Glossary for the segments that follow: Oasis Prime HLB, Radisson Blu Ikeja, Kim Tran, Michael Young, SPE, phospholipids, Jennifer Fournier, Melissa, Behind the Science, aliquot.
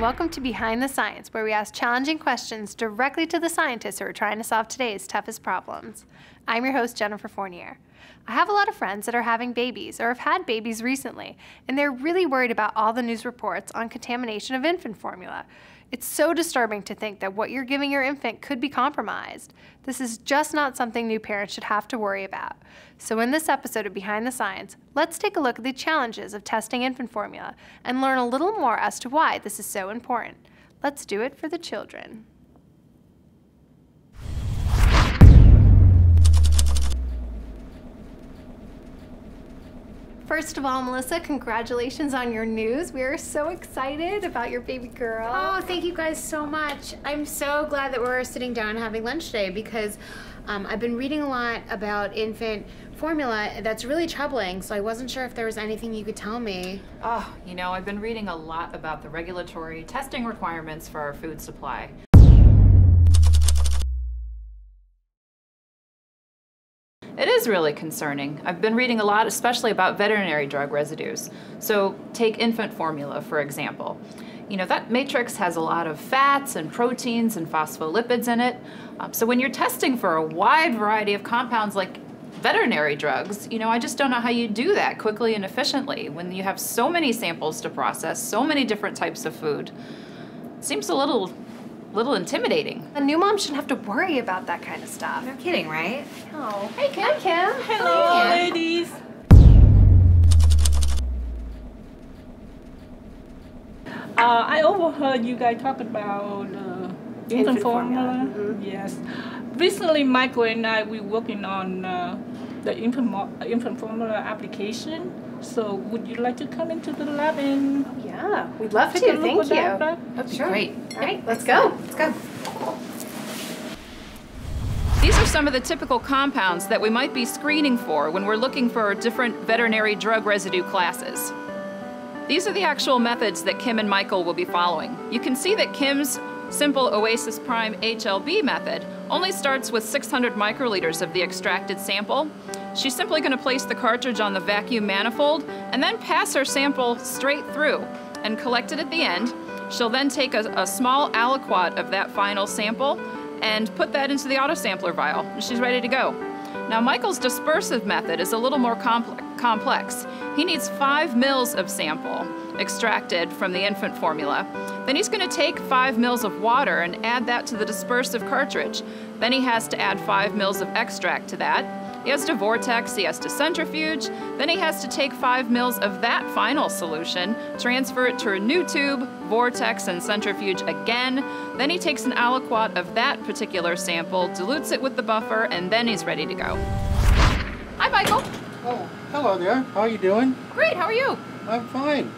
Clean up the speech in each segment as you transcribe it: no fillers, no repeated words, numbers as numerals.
and welcome to Behind the Science, where we ask challenging questions directly to the scientists who are trying to solve today's toughest problems. I'm your host, Jennifer Fournier. I have a lot of friends that are having babies or have had babies recently, and they're really worried about all the news reports on contamination of infant formula. It's so disturbing to think that what you're giving your infant could be compromised. This is just not something new parents should have to worry about. So in this episode of Behind the Science, let's take a look at the challenges of testing infant formula and learn a little more as to why this is so important. Let's do it for the children. First of all, Melissa, congratulations on your news. We are so excited about your baby girl. Oh, thank you guys so much. I'm so glad that we're sitting down and having lunch today because I've been reading a lot about infant formula that's really troubling, so I wasn't sure if there was anything you could tell me. Oh, you know, I've been reading a lot about the regulatory testing requirements for our food supply. It is really concerning. I've been reading a lot, especially about veterinary drug residues. So take infant formula, for example. You know, that matrix has a lot of fats and proteins and phospholipids in it. So when you're testing for a wide variety of compounds like veterinary drugs, you know, I just don't know how you do that quickly and efficiently when you have so many samples to process, so many different types of food. It seems a little intimidating. A new mom shouldn't have to worry about that kind of stuff. No kidding, right? Oh. Hey, Kim. Hi, Kim. Hello, ladies. I overheard you guys talk about infant formula. Mm-hmm. Yes. Recently, Michael and I, we working on the infant formula application. So would you like to come into the lab and... Oh, yeah, we'd love to. Thank you. That's great. All right, let's go. Let's go. These are some of the typical compounds that we might be screening for when we're looking for different veterinary drug residue classes. These are the actual methods that Kim and Michael will be following. You can see that Kim's simple Oasis Prime HLB method only starts with 600 microliters of the extracted sample. She's simply going to place the cartridge on the vacuum manifold and then pass her sample straight through and collect it at the end. She'll then take a small aliquot of that final sample and put that into the autosampler vial, and she's ready to go. Now, Michael's dispersive method is a little more complex. He needs 5 mL of sample extracted from the infant formula. Then he's going to take 5 mL of water and add that to the dispersive cartridge. Then he has to add 5 mL of extract to that. He has to vortex, he has to centrifuge, then he has to take 5 mL of that final solution, transfer it to a new tube, vortex and centrifuge again, then he takes an aliquot of that particular sample, dilutes it with the buffer, and then he's ready to go. Hi, Michael. Oh, hello there. How are you doing? Great, how are you? I'm fine.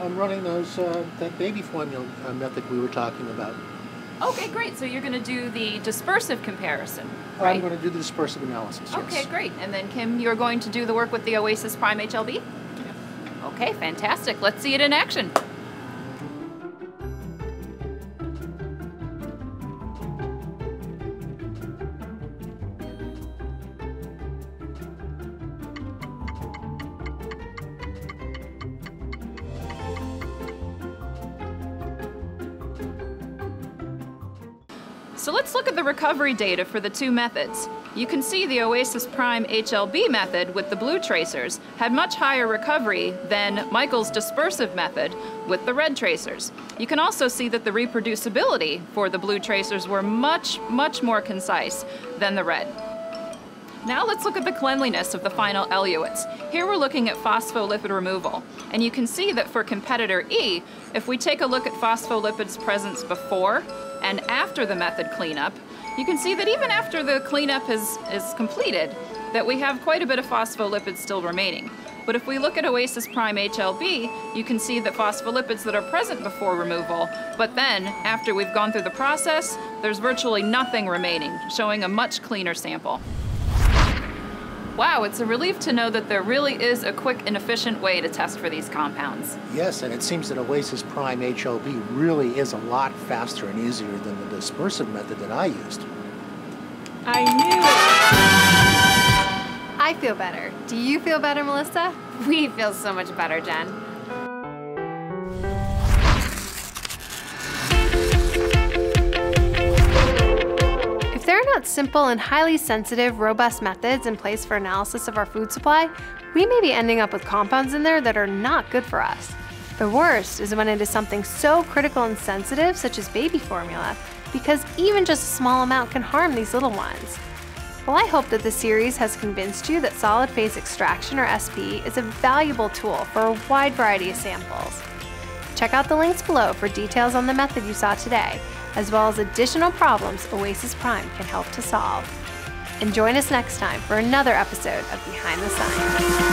I'm running those that baby formula method we were talking about. Okay, great. So you're going to do the dispersive comparison, right? I'm going to do the dispersive analysis, yes. Okay, great. And then, Kim, you're going to do the work with the Oasis Prime HLB? Yeah. Okay, fantastic. Let's see it in action. So let's look at the recovery data for the two methods. You can see the Oasis Prime HLB method with the blue tracers had much higher recovery than Michael's dispersive method with the red tracers. You can also see that the reproducibility for the blue tracers were much, much more concise than the red. Now let's look at the cleanliness of the final eluates. Here we're looking at phospholipid removal. And you can see that for competitor E, if we take a look at phospholipids presence before and after the method cleanup, you can see that even after the cleanup is completed, that we have quite a bit of phospholipids still remaining. But if we look at Oasis Prime HLB, you can see that phospholipids that are present before removal, but then after we've gone through the process, there's virtually nothing remaining, showing a much cleaner sample. Wow, it's a relief to know that there really is a quick and efficient way to test for these compounds. Yes, and it seems that Oasis Prime HLB really is a lot faster and easier than the dispersive method that I used. I knew it! I feel better. Do you feel better, Melissa? We feel so much better, Jen. If there are not simple and highly sensitive, robust methods in place for analysis of our food supply, we may be ending up with compounds in there that are not good for us. The worst is when it is something so critical and sensitive, such as baby formula, because even just a small amount can harm these little ones. Well, I hope that this series has convinced you that solid phase extraction, or SPE, is a valuable tool for a wide variety of samples. Check out the links below for details on the method you saw today, as well as additional problems Oasis Prime can help to solve. And join us next time for another episode of Behind the Science.